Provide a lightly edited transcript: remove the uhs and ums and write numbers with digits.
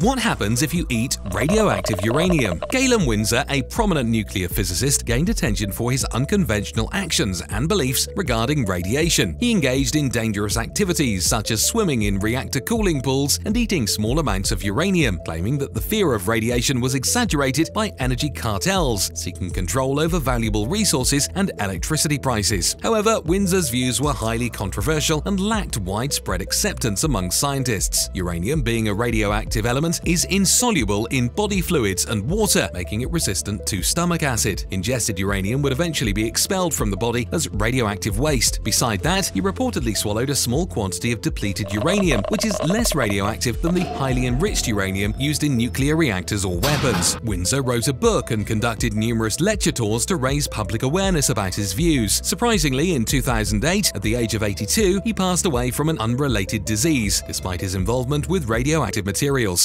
What happens if you eat radioactive uranium? Galen Winsor, a prominent nuclear physicist, gained attention for his unconventional actions and beliefs regarding radiation. He engaged in dangerous activities such as swimming in reactor cooling pools and eating small amounts of uranium, claiming that the fear of radiation was exaggerated by energy cartels seeking control over valuable resources and electricity prices. However, Winsor's views were highly controversial and lacked widespread acceptance among scientists. Uranium, being a radioactive element, is insoluble in body fluids and water, making it resistant to stomach acid. Ingested uranium would eventually be expelled from the body as radioactive waste. Beside that, he reportedly swallowed a small quantity of depleted uranium, which is less radioactive than the highly enriched uranium used in nuclear reactors or weapons. Winsor wrote a book and conducted numerous lecture tours to raise public awareness about his views. Surprisingly, in 2008, at the age of 82, he passed away from an unrelated disease, despite his involvement with radioactive materials.